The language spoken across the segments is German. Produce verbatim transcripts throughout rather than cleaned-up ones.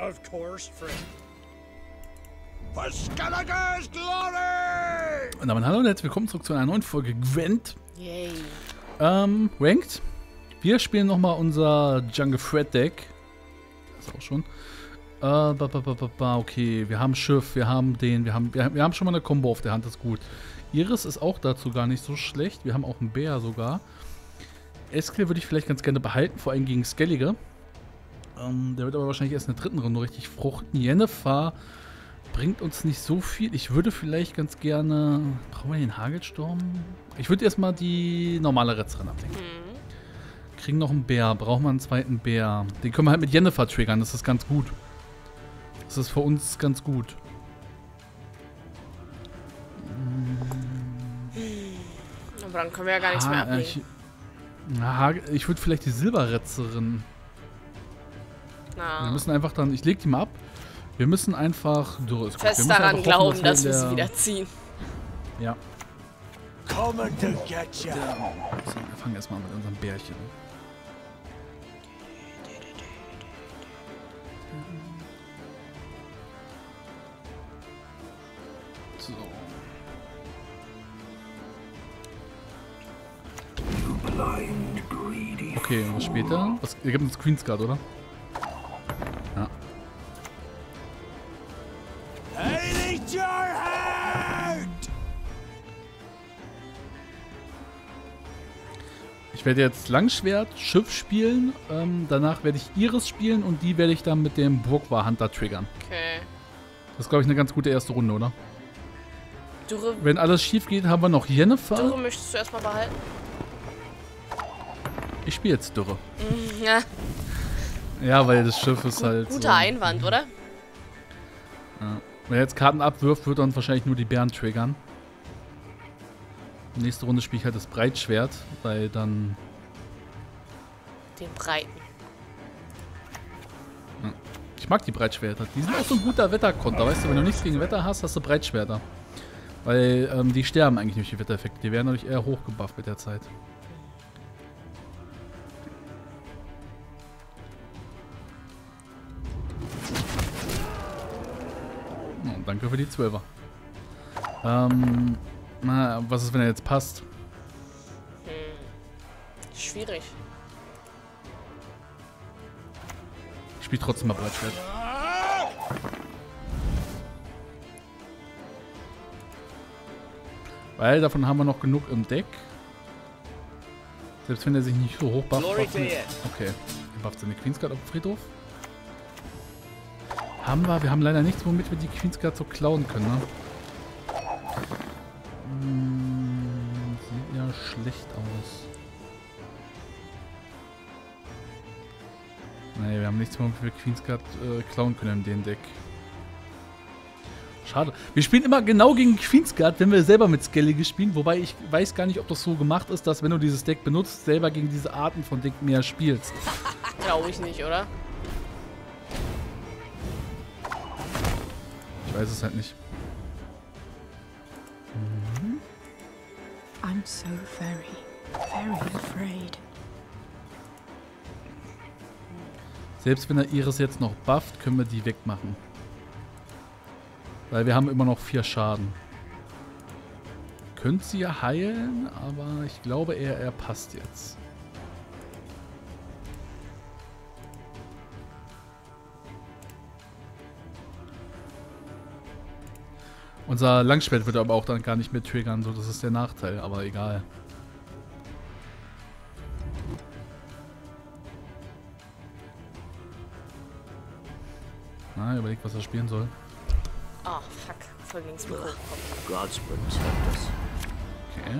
of course, friend. For Skellige's glory! Und damit hallo und herzlich willkommen zurück zu einer neuen Folge Gwent. Yay. Ähm, Ranked. Wir spielen nochmal unser Jungle Fred Deck. Das ist auch schon. Äh, ba, ba, ba, ba, okay, wir haben Schiff, wir haben den, wir haben, wir, wir haben schon mal eine Combo auf der Hand, das ist gut. Iris ist auch dazu gar nicht so schlecht. Wir haben auch einen Bär sogar. Eskil würde ich vielleicht ganz gerne behalten, vor allem gegen Skellige. Ähm, der wird aber wahrscheinlich erst in der dritten Runde richtig fruchten. Yennefer bringt uns nicht so viel. Ich würde vielleicht ganz gerne... Brauchen wir den Hagelsturm? Ich würde erstmal die normale Rätzerin ablenken. Mhm. Kriegen noch einen Bär. Brauchen wir einen zweiten Bär. Den können wir halt mit Yennefer triggern. Das ist ganz gut. Das ist für uns ganz gut. Aber dann können wir ja gar nichts ah, mehr abnehmen. Ich, na, ich würde vielleicht die Silberretzerin. Na. Wir müssen einfach dann. Ich leg die mal ab. Wir müssen einfach. Du, ist Fest gut. daran glauben, hoffen, dass wir es wieder ziehen. Ja. So, wir fangen erstmal mit unserem Bärchen. So. Okay, was später? Was, ihr gebt uns Queensguard, oder? Ja. Ich werde jetzt Langschwert, Schiff spielen, ähm, danach werde ich Iris spielen und die werde ich dann mit dem Burgwar-Hunter triggern. Okay. Das ist, glaube ich, eine ganz gute erste Runde, oder? Dürre. Wenn alles schief geht, haben wir noch Yennefer. Dürre möchtest du erstmal behalten? Ich spiele jetzt Dürre. Ja. Ja, weil das Schiff ist halt. Guter so Einwand, oder? Ja. Wenn er jetzt Karten abwirft, wird er uns wahrscheinlich nur die Bären triggern. Nächste Runde spiele ich halt das Breitschwert, weil dann. Den Breiten. Ja. Ich mag die Breitschwerter. Die sind auch so ein guter Wetterkonter, weißt du? Wenn du nichts gegen Wetter hast, hast du Breitschwerter. Weil ähm, die sterben eigentlich durch die Wettereffekte. Die werden dadurch eher hochgebufft mit der Zeit. Danke für die Zwölfer. Ähm, na, was ist, wenn er jetzt passt? Hm. Schwierig. Ich spiele trotzdem mal Breitschwert. Weil davon haben wir noch genug im Deck. Selbst wenn er sich nicht so hoch bufft. Okay, er bufft seine Queensguard auf dem Friedhof. Haben wir, wir haben leider nichts, womit wir die Queensguard so klauen können, ne? Hm, sieht ja schlecht aus. Ne, wir haben nichts, womit wir Queensguard äh, klauen können in dem Deck. Schade. Wir spielen immer genau gegen Queensguard, wenn wir selber mit Skellige spielen, wobei ich weiß gar nicht, ob das so gemacht ist, dass wenn du dieses Deck benutzt, selber gegen diese Arten von Deck mehr spielst. Glaube ich nicht, oder? Ich weiß es halt nicht. Mhm. I'm so very, very afraid. Selbst wenn er Iris jetzt noch bufft, können wir die wegmachen. Weil wir haben immer noch vier Schaden. Könnt sie ja heilen, aber ich glaube eher, er passt jetzt. Unser Langschwert wird aber auch dann gar nicht mehr triggern, so das ist der Nachteil, aber egal. Na, überlegt, was er spielen soll. Oh, fuck. Voll ging's mir hoch. Okay.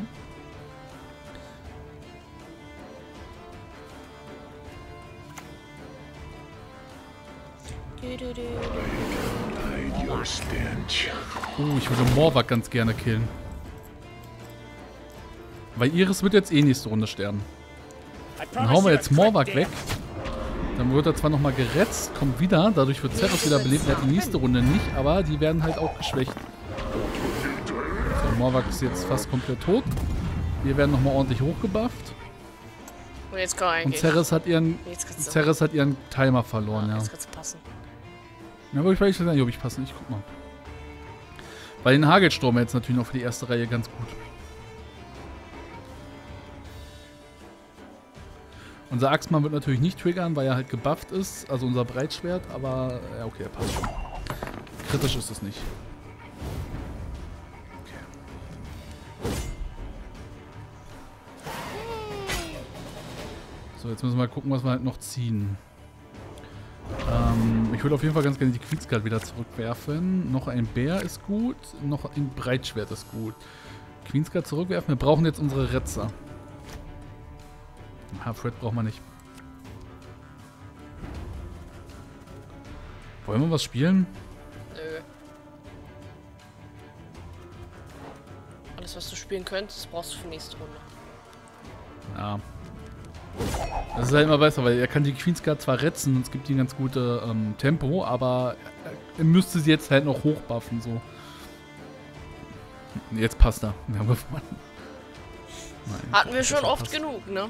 Du, du, du. Oh, ich würde Morvac ganz gerne killen. Weil Iris wird jetzt eh nächste Runde sterben. Dann hauen wir jetzt Morvac weg. Dann wird er zwar nochmal geretzt, kommt wieder. Dadurch wird Cerys wieder belebt. Er hat die nächste Runde nicht, aber die werden halt auch geschwächt. So, Morvac ist jetzt fast komplett tot. Wir werden nochmal ordentlich hochgebufft. Und Cerys hat ihren, Cerys hat ihren Timer verloren, ja. Jetzt kann's passen. Na, aber ich weiß nicht, ob ich passe. Ich guck mal. Weil den Hagelsturm jetzt natürlich noch für die erste Reihe ganz gut. Unser Axtmann wird natürlich nicht triggern, weil er halt gebufft ist. Also unser Breitschwert, aber... Ja, okay, er passt schon. Kritisch ist es nicht. Okay. So, jetzt müssen wir mal gucken, was wir halt noch ziehen. Ähm, ich würde auf jeden Fall ganz gerne die Queensguard wieder zurückwerfen. Noch ein Bär ist gut, noch ein Breitschwert ist gut. Queensguard zurückwerfen, wir brauchen jetzt unsere Rätzer. Ah, Fred braucht man nicht. Wollen wir was spielen? Nö. Alles, was du spielen könntest, brauchst du für nächste Runde. Ja. Das ist halt immer besser, weil er kann die Queensguard zwar retzen und es gibt ihm ganz gute ähm, Tempo, aber er müsste sie jetzt halt noch hochbuffen, so. Jetzt passt er. Wir haben gewonnen. Nein, hatten wir schon oft passt. genug, ne?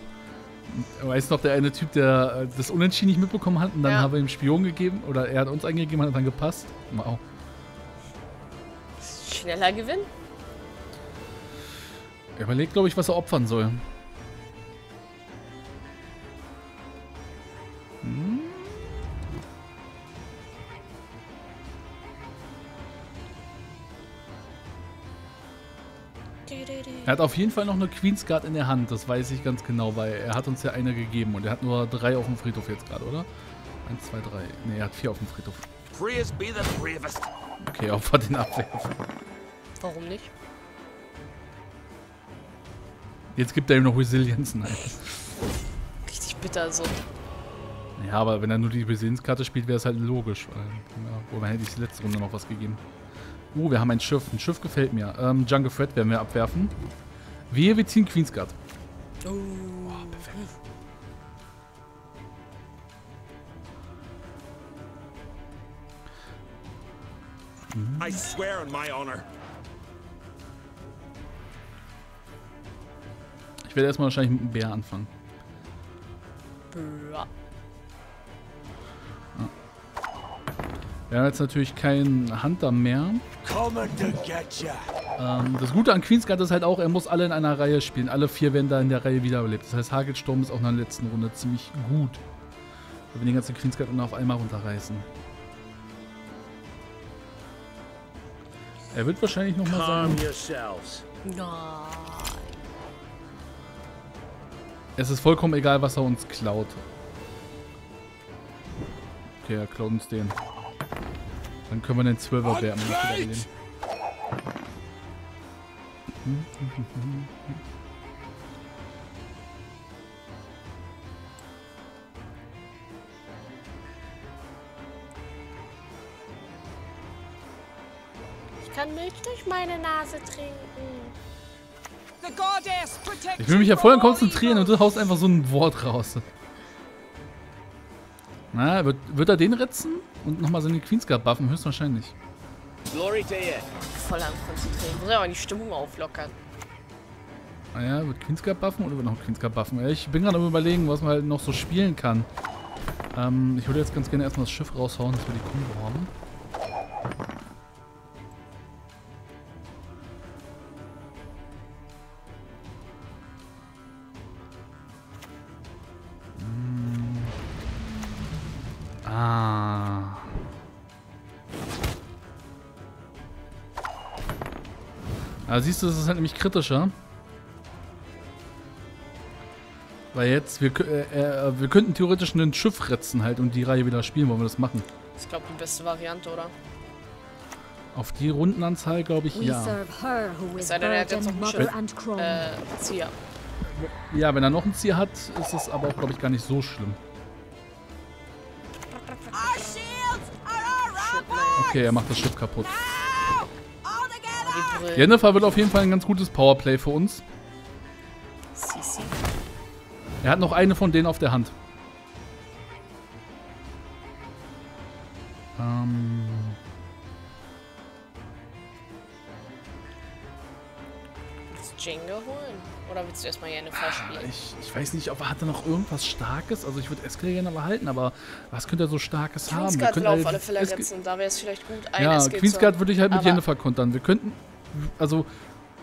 Weißt du noch, der eine Typ, der das Unentschieden nicht mitbekommen hat und dann ja. haben wir ihm Spion gegeben oder er hat uns eingegeben und hat dann gepasst. Wow. Schneller Gewinn? Er überlegt, glaube ich, was er opfern soll. Hm? Er hat auf jeden Fall noch eine Queensguard in der Hand, das weiß ich ganz genau, weil er hat uns ja eine gegeben und er hat nur drei auf dem Friedhof jetzt gerade, oder? Eins, zwei, drei. Ne, er hat vier auf dem Friedhof. Okay, Opfer den abwerfen. Warum nicht? Jetzt gibt er ihm noch Resilienz, nein. Richtig bitter so. Ja, aber wenn er nur die Resilienzkarte spielt, wäre es halt logisch. Wobei ja, hätte ich die letzte Runde noch was gegeben. Oh, uh, wir haben ein Schiff. Ein Schiff gefällt mir. Ähm, Jungle Fred werden wir abwerfen. Wir, wir ziehen Queensguard. Oh, oh perfekt. Hm. I swear on my honor. Ich werde erstmal wahrscheinlich mit einem Bär anfangen. Bra. Wir haben jetzt natürlich keinen Hunter mehr. Ähm, das Gute an Queensguard ist halt auch, er muss alle in einer Reihe spielen. Alle vier werden da in der Reihe wiederbelebt. Das heißt, Hagelsturm ist auch in der letzten Runde ziemlich gut. Wenn wir den ganzen Queensguard auf einmal runterreißen. Er wird wahrscheinlich nochmal sagen... Nein. Es ist vollkommen egal, was er uns klaut. Okay, er klaut uns den. Dann können wir den Zwölfer werben. Ich kann Milch durch meine Nase trinken. Ich will mich ja voll konzentrieren und du haust einfach so ein Wort raus. Na, wird, wird er den ritzen? Und nochmal seine Queensguard buffen, höchstwahrscheinlich. Glory to you. Voll am Konzentrieren. Ich muss ja aber die Stimmung auflockern. Naja, wird Queensguard buffen oder wird noch Queensguard buffen? Ich bin gerade am Überlegen, was man halt noch so spielen kann. Ähm, ich würde jetzt ganz gerne erstmal das Schiff raushauen, dass wir die Combo haben. Aber siehst du, das ist halt nämlich kritischer. Weil jetzt, wir, äh, wir könnten theoretisch ein Schiff retzen halt und die Reihe wieder spielen, wollen wir das machen. Das ist, glaube ich, die beste Variante, oder? Auf die Rundenanzahl, glaube ich, ja. Es sei denn, er hat jetzt noch ein Schiff. Wenn, äh, Zieher. Ja, wenn er noch ein Zieher hat, ist es aber auch, glaube ich, gar nicht so schlimm. Okay, er macht das Schiff kaputt. Yennefer wird auf jeden Fall ein ganz gutes Powerplay für uns. Er hat noch eine von denen auf der Hand. Ähm Jingle holen? Oder willst du erstmal Yennefer spielen? Ich, ich weiß nicht, ob er hat er noch irgendwas Starkes. Also ich würde Eskil gerne behalten, aber was könnte er so Starkes Queensguard haben? Queensguard auf alle Fälle setzen, da wäre es vielleicht gut, ein Ja, Eskil Queensguard würde ich halt mit Yennefer kontern. Wir könnten, also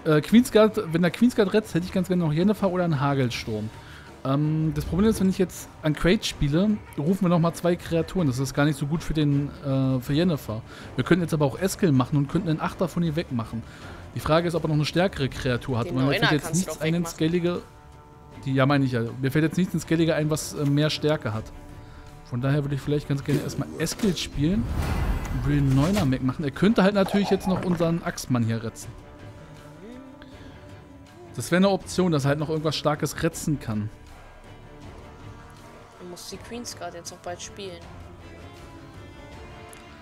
äh, Queensguard, wenn der Queensguard retzt, hätte ich ganz gerne noch Yennefer oder einen Hagelsturm. Ähm, das Problem ist, wenn ich jetzt an Craite spiele, rufen wir nochmal zwei Kreaturen. Das ist gar nicht so gut für den, äh, für Yennefer. Wir könnten jetzt aber auch Eskil machen und könnten einen Achter von ihr wegmachen. Die Frage ist, ob er noch eine stärkere Kreatur hat. Und mir fällt jetzt nichts ein, Skellige, die, ja, meine ich ja. Mir fällt jetzt nichts in Skellige ein, was äh, mehr Stärke hat. Von daher würde ich vielleicht ganz gerne erstmal Eskil spielen und würde den Neuner wegmachen. Er könnte halt natürlich jetzt noch unseren Axtmann hier retzen. Das wäre eine Option, dass er halt noch irgendwas Starkes retzen kann. Man muss die Queensguard jetzt auch bald spielen.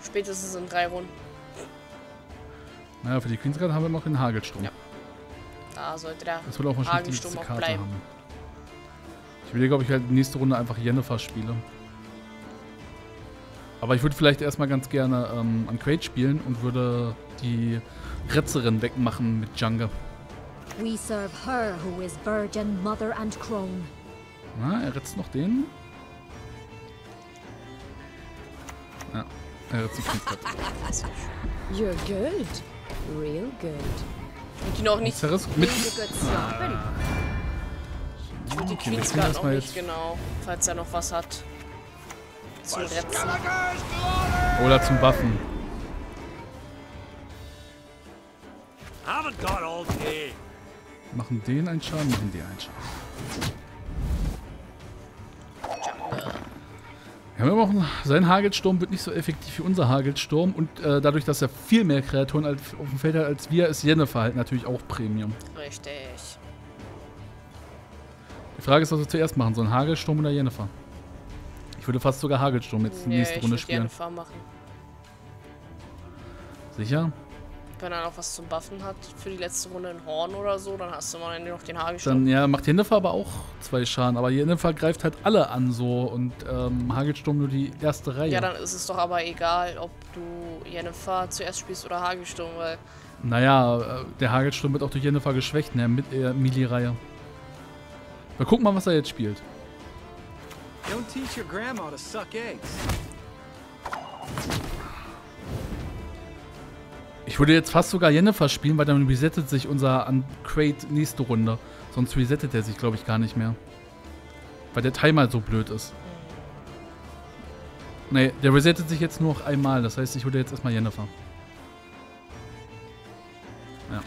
Spätestens in drei Runden. Naja, für die Queensguard haben wir noch den Hagelsturm. Ja. Da sollte der das wird auch wahrscheinlich Hagelsturm die letzte Karte bleiben. Haben. Ich überlege, ob ich halt die nächste Runde einfach Yennefer spiele. Aber ich würde vielleicht erstmal ganz gerne ähm, an Quaid spielen und würde die Rätzerin wegmachen mit Jungle. We serve her who is virgin, mother and crone. Na, er retzt noch den. Ja, er retzt die Queensguard. You're good. Real good. Ich noch nicht. Cerys mit. Ah. Ich würde die Queensguard okay, auch nicht jetzt. Genau, falls er noch was hat. Zum Retzen. Oder zum Buffen. Machen den einen Schaden, machen die einen Schaden. Ja, wir haben auch einen, sein Hagelsturm wird nicht so effektiv wie unser Hagelsturm und äh, dadurch, dass er viel mehr Kreaturen auf dem Feld hat als wir, ist Yennefer halt natürlich auch Premium. Richtig. Die Frage ist, was wir zuerst machen, so ein Hagelsturm oder Yennefer? Ich würde fast sogar Hagelsturm jetzt nee, nächste ich Runde spielen. Yennefer machen. Sicher? Wenn er noch was zum Buffen hat für die letzte Runde ein Horn oder so, dann hast du mal noch den Hagelsturm. Dann ja, macht Yennefer aber auch zwei Schaden, aber Yennefer greift halt alle an so und ähm, Hagelsturm nur die erste Reihe. Ja, dann ist es doch aber egal, ob du Yennefer zuerst spielst oder Hagelsturm, weil... Naja, der Hagelsturm wird auch durch Yennefer geschwächt, ne, mit der Melee-Reihe. Wir gucken mal, was er jetzt spielt. Don't teach your grandma to suck eggs. Ich würde jetzt fast sogar Yennefer spielen, weil dann resettet sich unser an Crate nächste Runde. Sonst resettet er sich, glaube ich, gar nicht mehr. Weil der Timer so blöd ist. Nee, der resettet sich jetzt nur noch einmal. Das heißt, ich würde jetzt erstmal Yennefer. Ja.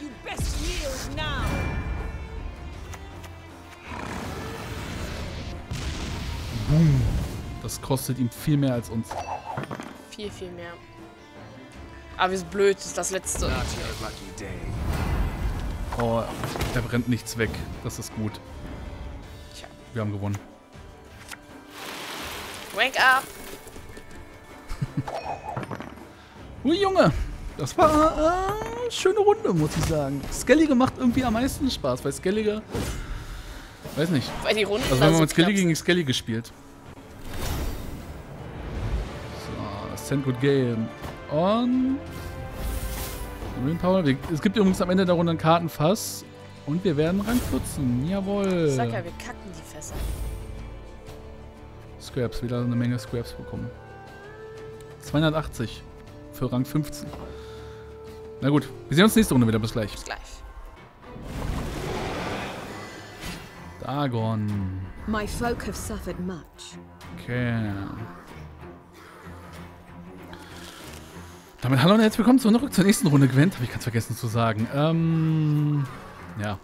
Boom. Das kostet ihm viel mehr als uns. Viel, viel mehr. Aber es ist blöd, das ist das letzte. Oh, da brennt nichts weg. Das ist gut. Tja. Wir haben gewonnen. Wake up! Ui, Junge! Das war äh, eine schöne Runde, muss ich sagen. Skellige macht irgendwie am meisten Spaß, weil Skellige. Weiß nicht. Weil die Runde also, wenn man mit Skellige gegen Skellige gespielt. So, Send Good Game. Und es gibt übrigens am Ende der Runde ein Kartenfass. Und wir werden rankputzen. Jawohl. Ich sag ja, wir kacken die Fässer. Scraps, wieder eine Menge Scraps bekommen. zweihundertachtzig für Rang fünfzehn. Na gut, wir sehen uns nächste Runde wieder. Bis gleich. Bis gleich. Dagon. My folk have suffered much. Okay. Damit hallo und herzlich willkommen zurück zur nächsten Runde Gwent, habe ich ganz vergessen zu sagen. Ähm, ja.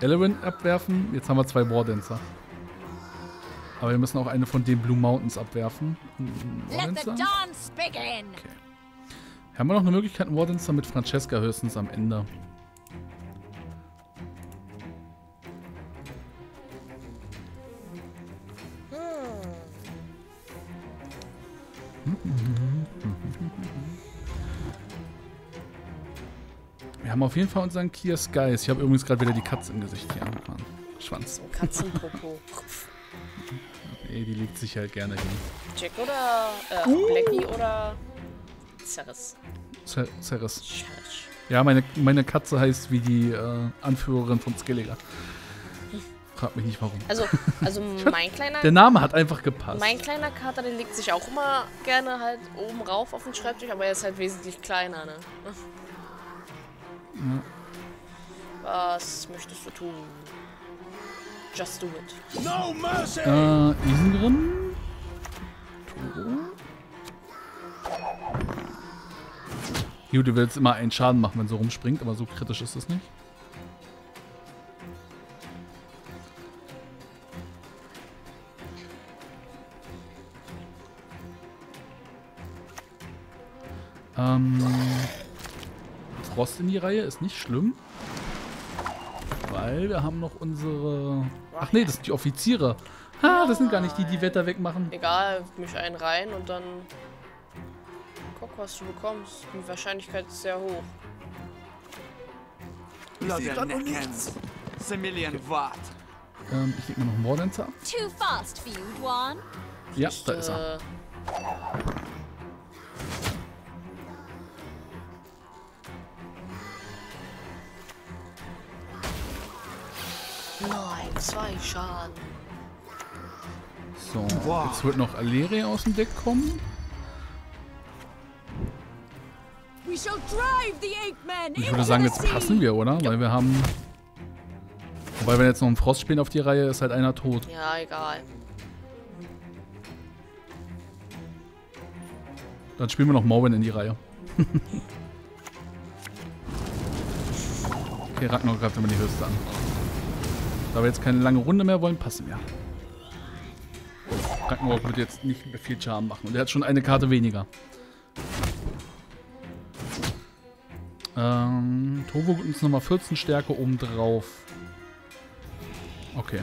Elerwin abwerfen, jetzt haben wir zwei Wardancer. Aber wir müssen auch eine von den Blue Mountains abwerfen. Wardancer? Okay. Haben wir noch eine Möglichkeit, einen Wardancer mit Francesca höchstens am Ende. Wir haben auf jeden Fall unseren Clear Skies. Ich habe übrigens gerade wieder die Katze im Gesicht hier angefahren. Schwanz. So, Katzenpopo. Ey, die legt sich halt gerne hin. Jack oder. Äh, uh. Blackie oder. Cerys. Cerys. Ja, meine, meine Katze heißt wie die äh, Anführerin von Skellige. Frag mich nicht warum. Also, also mein kleiner... Der Name hat einfach gepasst. Mein kleiner Kater, der legt sich auch immer gerne halt oben rauf auf den Schreibtisch, aber er ist halt wesentlich kleiner, ne? Ja. Was möchtest du tun? Just do it. No mercy! Äh, Isengrün? Toro? Gut, du willst immer einen Schaden machen, wenn so rumspringt, aber so kritisch ist es nicht. Ähm, Frost in die Reihe ist nicht schlimm. Weil wir haben noch unsere... Ach nee, das sind die Offiziere. Ha, das sind gar nicht die, die Wetter wegmachen. Egal, mich einen rein und dann... Guck, was du bekommst. Die Wahrscheinlichkeit ist sehr hoch. Ich sehe gerade noch nichts. Okay. Ähm, ich leg mir noch einen Wardancer ab. Ja, da ist er. Nein, zwei Schaden. So, wow. Jetzt wird noch Aleria aus dem Deck kommen. Ich würde sagen, jetzt passen wir, oder? Ja. Weil wir haben... Wobei, wenn jetzt noch ein Frost spielen auf die Reihe, ist halt einer tot. Ja, egal. Dann spielen wir noch Morwen in die Reihe. Okay, Ragnar greift immer die Höchste an. Da wir jetzt keine lange Runde mehr wollen, passen wir. Ragnarok wird jetzt nicht mehr viel Charme machen. Und er hat schon eine Karte weniger. Ähm, Toro gibt uns nochmal vierzehn Stärke obendrauf. Okay.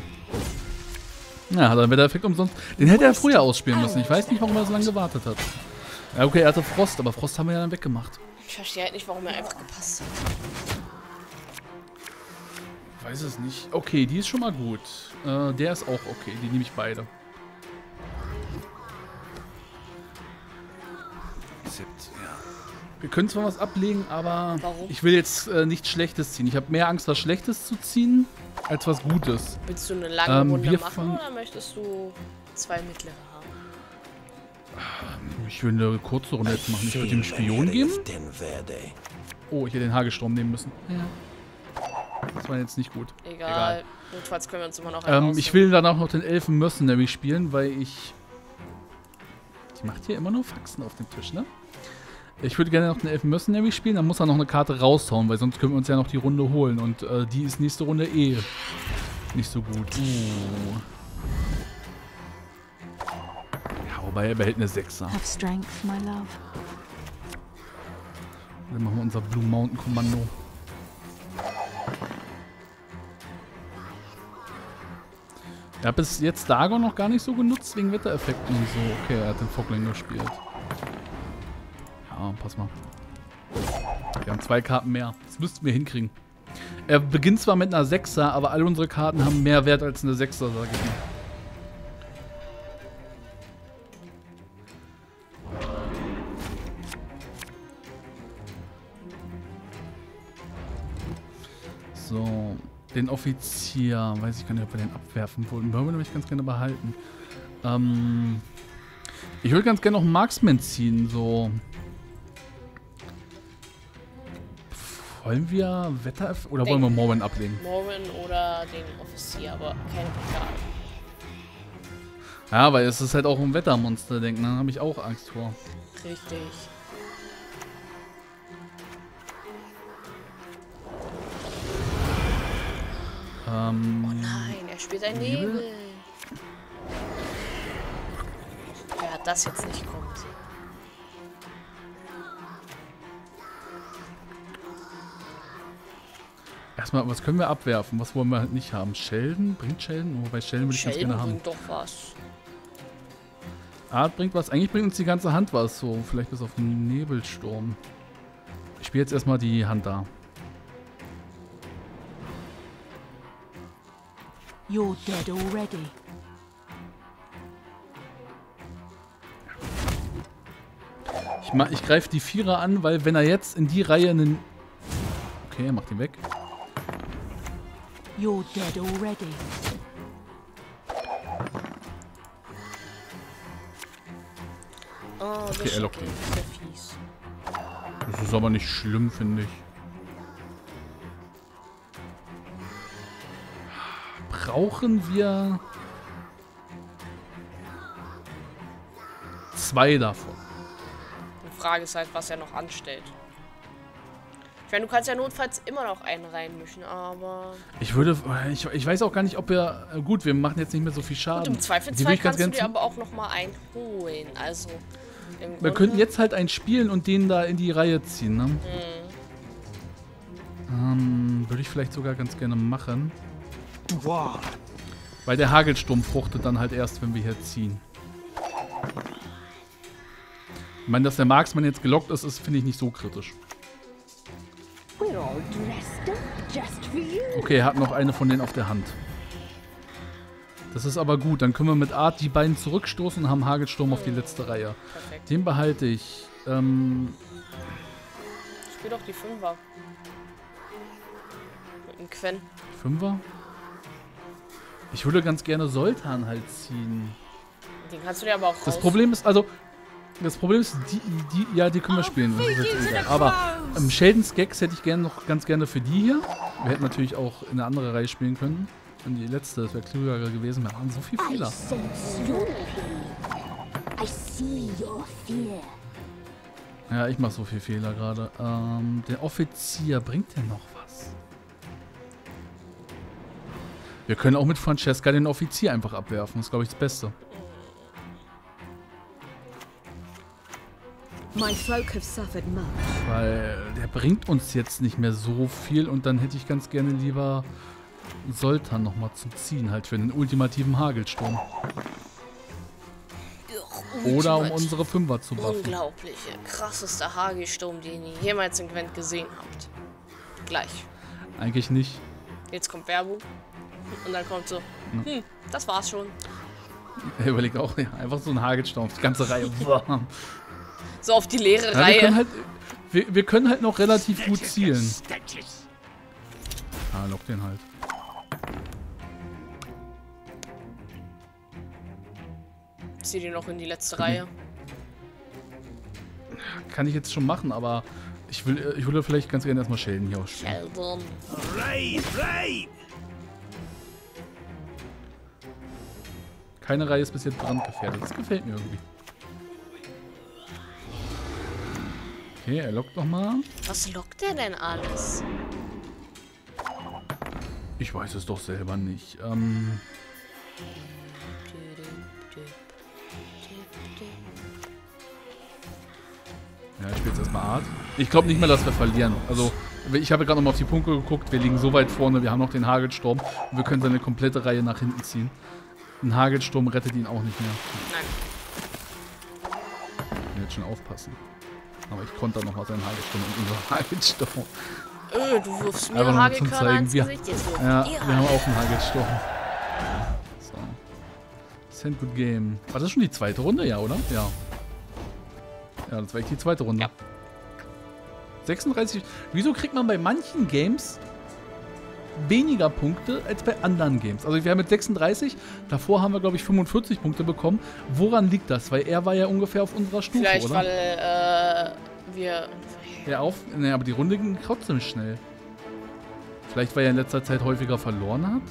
Na, dann wird der Effekt umsonst. Den hätte er früher ausspielen müssen. Ich weiß nicht, warum er so lange gewartet hat. Ja, okay, er hatte Frost, aber Frost haben wir ja dann weggemacht. Ich verstehe halt nicht, warum er einfach gepasst hat. Ich weiß es nicht. Okay, die ist schon mal gut. Äh, der ist auch okay. Die nehme ich beide. Wir können zwar was ablegen, aber Warum? ich will jetzt äh, nichts Schlechtes ziehen. Ich habe mehr Angst, was Schlechtes zu ziehen, als was Gutes. Willst du eine lange ähm, Runde machen oder möchtest du zwei mittlere haben? Ich will eine kurze Runde jetzt machen. Ich würde dem Spion geben. Oh, ich hätte den Hagelsturm nehmen müssen. Ja. Das war jetzt nicht gut. Egal. Notfalls können wir uns immer noch einen ähm, Ich will dann auch noch den Elfen Mercenary spielen, weil ich... Die macht hier immer nur Faxen auf dem Tisch, ne? Ich würde gerne noch den Elfen Mercenary spielen, dann muss er noch eine Karte raushauen, weil sonst können wir uns ja noch die Runde holen. Und äh, die ist nächste Runde eh nicht so gut. Uh. Ja, wobei er behält eine Sechser. Dann machen wir unser Blue Mountain Kommando. Ich habe bis jetzt Dagon noch gar nicht so genutzt wegen Wettereffekten und so. Okay, er hat den Fogling gespielt. Ja, pass mal. Wir haben zwei Karten mehr. Das müssten wir hinkriegen. Er beginnt zwar mit einer Sechser, aber alle unsere Karten haben mehr Wert als eine Sechser, sage ich mal. So. Den Offizier, weiß ich gar nicht, ob wir den abwerfen wollen. Wollen wir nämlich ganz gerne behalten. Ähm, ich würde ganz gerne noch einen Marksman ziehen, so. Pff, wollen wir Wetter oder den wollen wir Morwen ablegen? Morwen oder den Offizier, aber keine Frage. Ja, weil es ist halt auch ein Wettermonster, denken, ne? Da habe ich auch Angst vor. Richtig. Ähm, oh nein, er spielt ein Nebel. Nebel. Wer hat das jetzt nicht kommt? Erstmal, was können wir abwerfen? Was wollen wir halt nicht haben? Schelden? Bringt Schelden? Wobei Schelden würde ich ganz gerne haben. Schelden bringt doch was. Art bringt was. Eigentlich bringt uns die ganze Hand was. So, vielleicht bis auf den Nebelsturm. Ich spiele jetzt erstmal die Hand da. You're dead already. Ich, ich greife die Vierer an, weil wenn er jetzt in die Reihe einen Okay, macht ihn weg. You're dead already. Oh, okay, er lockt ihn. Das ist aber nicht schlimm, finde ich. Brauchen wir zwei davon. Die Frage ist halt, was er noch anstellt. Ich meine, du kannst ja notfalls immer noch einen reinmischen, aber... Ich würde... Ich, ich weiß auch gar nicht, ob wir... Gut, wir machen jetzt nicht mehr so viel Schaden. Gut, im Zweifelsfall kannst du dir aber auch nochmal einen holen, also... Im wir Grunde könnten jetzt halt einen spielen und den da in die Reihe ziehen, ne? Mhm. Ähm, würde ich vielleicht sogar ganz gerne machen. Wow. Weil der Hagelsturm fruchtet dann halt erst, wenn wir hier ziehen. Ich meine, dass der Marksmann jetzt gelockt ist, ist, finde ich nicht so kritisch. Okay, er hat noch eine von denen auf der Hand. Das ist aber gut. Dann können wir mit Art die beiden zurückstoßen und haben Hagelsturm auf die letzte Reihe. Perfekt. Den behalte ich. Ähm ich spiel doch die Fünfer. Mit dem Quen. Fünfer? Ich würde ganz gerne Soltan halt ziehen. Den kannst du dir aber auch raus. Das Problem ist, also... Das Problem ist, die, die, ja, die können wir spielen. Das ist jetzt egal. Aber ähm, Sheldons Gags hätte ich gerne noch ganz gerne für die hier. Wir hätten natürlich auch in eine andere Reihe spielen können. Und die letzte, das wäre klüger gewesen. Wir haben so viele Fehler. Ja, ich mache so viele Fehler gerade. Ähm, der Offizier, bringt der noch was? Wir können auch mit Francesca den Offizier einfach abwerfen. Das ist, glaube ich, das Beste. Weil der bringt uns jetzt nicht mehr so viel und dann hätte ich ganz gerne lieber Soltan nochmal zum Ziehen, halt für den ultimativen Hagelsturm. Oder um unsere Fünfer zu buffen. Unglaublich, krassester Hagelsturm, den ihr jemals in Gwent gesehen habt. Gleich. Eigentlich nicht. Jetzt kommt Werbung und dann kommt so, hm, das war's schon. Er überlegt auch, ja, einfach so ein Hagelsturm, die ganze Reihe. So auf die leere ja, Reihe. Wir können, halt, wir, wir können halt noch relativ gut zielen. Ah, lock den halt. Zieh den noch in die letzte okay. Reihe. Kann ich jetzt schon machen, aber ich, will, ich würde vielleicht ganz gerne erstmal Schelden hier ausspielen. Schelden. Keine Reihe ist bis jetzt brandgefährdet. Das gefällt mir irgendwie. Okay, er lockt nochmal. Was lockt er denn alles? Ich weiß es doch selber nicht. Ähm ja, ich spiele jetzt erstmal Art. Ich glaube nicht mehr, dass wir verlieren. Also, ich habe gerade nochmal auf die Punkte geguckt. Wir liegen so weit vorne. Wir haben noch den Hagelsturm. Und wir können seine komplette Reihe nach hinten ziehen. Ein Hagelsturm rettet ihn auch nicht mehr. Nein. Ich will jetzt schon aufpassen. Aber ich konnte noch mal seinen Hagelsturm und unser Hagelsturm. Öh, du wirfst mir Hagelkörner ins Gesicht. Ja, wir haben auch einen Hagelsturm. So. Send good game. War das schon die zweite Runde? Ja, oder? Ja. Ja, das war echt die zweite Runde. Ja. sechsunddreißig. Wieso kriegt man bei manchen Games weniger Punkte als bei anderen Games? Also wir haben mit sechsunddreißig, davor haben wir glaube ich fünfundvierzig Punkte bekommen. Woran liegt das? Weil er war ja ungefähr auf unserer Stufe, vielleicht, oder? Vielleicht, weil äh, wir... Ja, auf, ne, aber die Runde ging trotzdem schnell. Vielleicht, weil er in letzter Zeit häufiger verloren hat?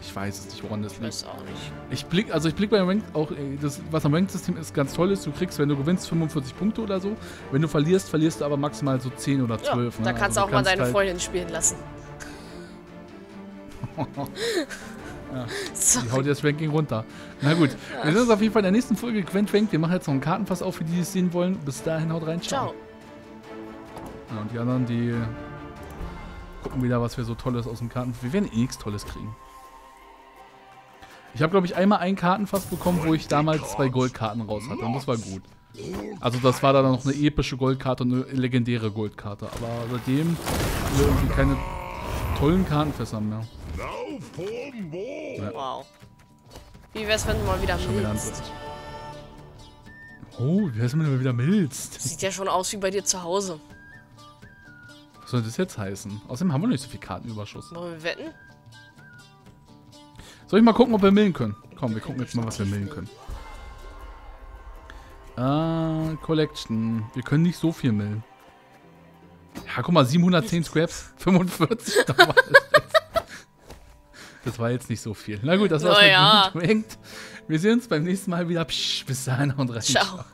Ich weiß es nicht, woran das liegt. Ich weiß auch nicht. Ich blick, also ich blick bei Ranked auch, das, was am Ranked-System ist, ganz toll ist, du kriegst, wenn du gewinnst, fünfundvierzig Punkte oder so. Wenn du verlierst, verlierst du aber maximal so zehn oder zwölf. Ja, ne? Da kannst also, du auch kannst mal deine halt Freundin spielen lassen. Ja, die haut jetzt Ranking runter. Na gut, ja. Wir sehen uns auf jeden Fall in der nächsten Folge Gwent Rank. Wir machen jetzt noch einen Kartenfass auf, für die, die es sehen wollen. Bis dahin, haut rein, ciao. Ja, und die anderen, die gucken wieder, was wir so Tolles aus dem Kartenfass. Wir werden eh nichts Tolles kriegen. Ich habe, glaube ich, einmal einen Kartenfass bekommen, wo ich damals zwei Goldkarten raus hatte. Und das war gut. Also das war dann noch eine epische Goldkarte und eine legendäre Goldkarte. Aber seitdem haben wir irgendwie keine tollen Kartenfässer mehr. Ja. Wow. Wie wär's, wenn du mal wieder milzt? Oh, wie wär's, wenn du mal wieder milzt? Das sieht ja schon aus wie bei dir zu Hause. Was soll das jetzt heißen? Außerdem haben wir noch nicht so viel Kartenüberschuss. Wollen wir wetten? Soll ich mal gucken, ob wir millen können? Komm, wir gucken jetzt mal, was wir millen können. Ah, Collection. Wir können nicht so viel millen. Ja, guck mal, siebenhundertzehn Scraps, fünfundvierzig. Das war jetzt nicht so viel. Na gut, das war's mit dem Punkt. Wir sehen uns beim nächsten Mal wieder. Psch, bis dahin und rein. Ciao.